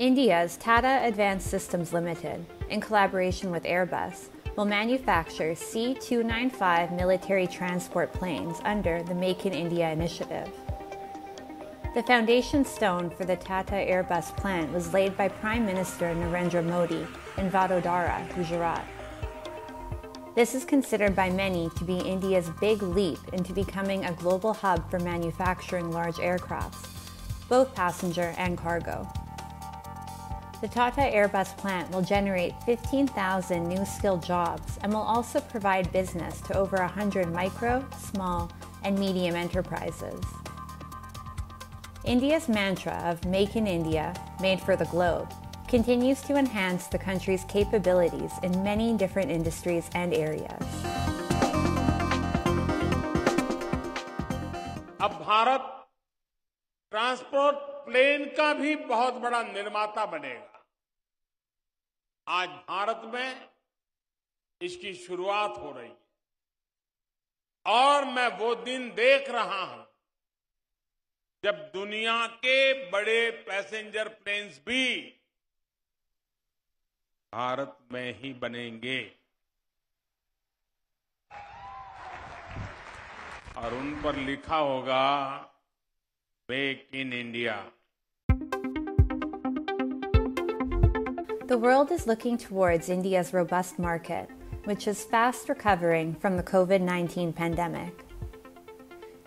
India's Tata Advanced Systems Limited, in collaboration with Airbus, will manufacture C-295 military transport planes under the Make in India initiative. The foundation stone for the Tata Airbus plant was laid by Prime Minister Narendra Modi in Vadodara, Gujarat. This is considered by many to be India's big leap into becoming a global hub for manufacturing large aircrafts, both passenger and cargo. The Tata Airbus plant will generate 15,000 new skilled jobs and will also provide business to over 100 micro, small, and medium enterprises. India's mantra of Make in India, Made for the Globe, continues to enhance the country's capabilities in many different industries and areas. अब Bharat transport plane का भी बहुत बड़ा निर्माता बनेगा। आज भारत में इसकी शुरुआत हो रही है और मैं वो दिन देख रहा हूं जब दुनिया के बड़े पैसेंजर प्लेन्स भी भारत में ही बनेंगे और उन पर लिखा होगा Make in India. The world is looking towards India's robust market, which is fast recovering from the COVID-19 pandemic.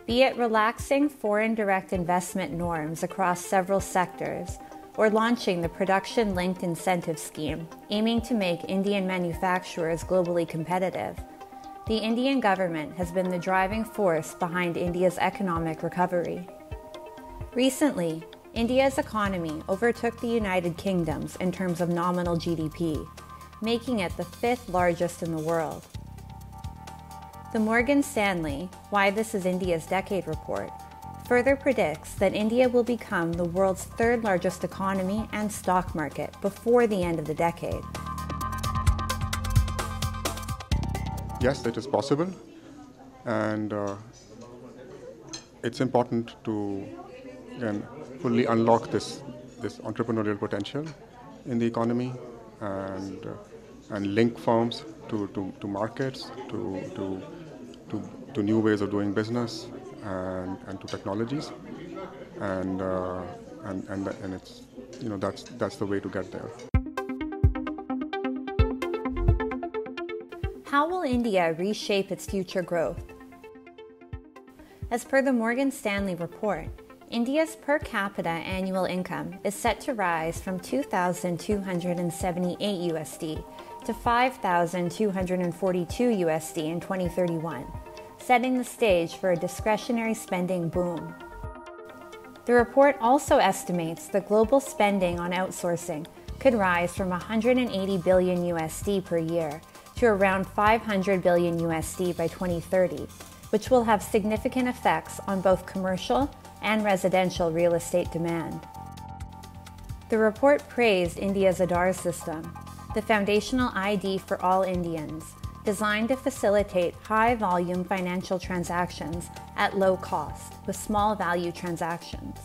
Be it relaxing foreign direct investment norms across several sectors, or launching the production-linked incentive scheme, aiming to make Indian manufacturers globally competitive, the Indian government has been the driving force behind India's economic recovery. Recently, India's economy overtook the United Kingdom's in terms of nominal GDP, making it the fifth largest in the world. The Morgan Stanley, Why This Is India's Decade report, further predicts that India will become the world's third largest economy and stock market before the end of the decade. Yes, it is possible, and it's important to fully unlock this entrepreneurial potential in the economy and link firms to markets, to new ways of doing business, and to technologies, and it's, that's the way to get there. How will India reshape its future growth? As per the Morgan Stanley report, India's per capita annual income is set to rise from $2,278 to $5,242 in 2031. Setting the stage for a discretionary spending boom. The report also estimates that global spending on outsourcing could rise from $180 billion per year to around $500 billion by 2030, which will have significant effects on both commercial and residential real estate demand. The report praised India's Aadhaar system, the foundational ID for all Indians, designed to facilitate high-volume financial transactions at low cost with small-value transactions.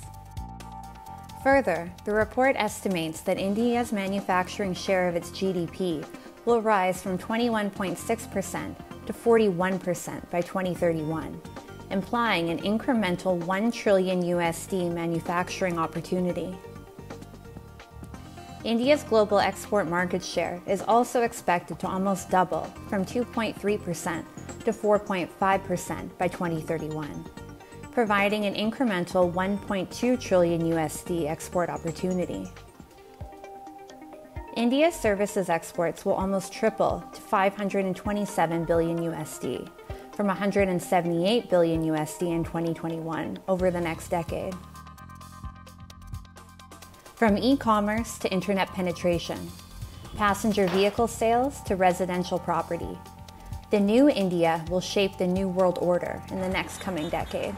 Further, the report estimates that India's manufacturing share of its GDP will rise from 21.6% to 41% by 2031, implying an incremental $1 trillion manufacturing opportunity. India's global export market share is also expected to almost double from 2.3% to 4.5% by 2031, providing an incremental $1.2 trillion export opportunity. India's services exports will almost triple to $527 billion from $178 billion in 2021 over the next decade. From e-commerce to internet penetration, passenger vehicle sales to residential property, the new India will shape the new world order in the next coming decade.